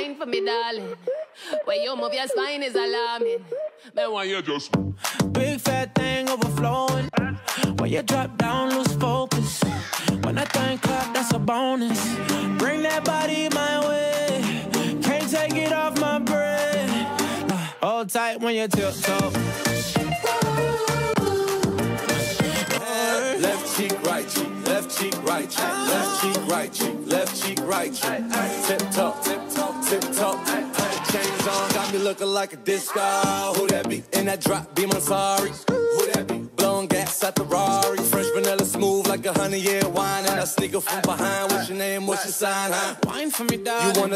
wine for me, darling. When you move your spine is alarming. Man, why you just big fat thing overflowing? When you drop down, lose focus. When I think clap, that's a bonus. Bring that body my way. Can't take it off my brain. Hold tight when you tiptoe. Left cheek, right cheek, left cheek, right cheek, left cheek, right cheek, left cheek, right cheek. Tip-toe, tip-toe, tip-toe. Chains on, got me looking like a disco. Who that be? In that drop, be my sorry. Who that be? Blowing gas at the Ferrari. Fresh vanilla smooth like a 100-year wine. And I sneak up from behind. What's your name? What's your sign? Huh? Wine for me, dog.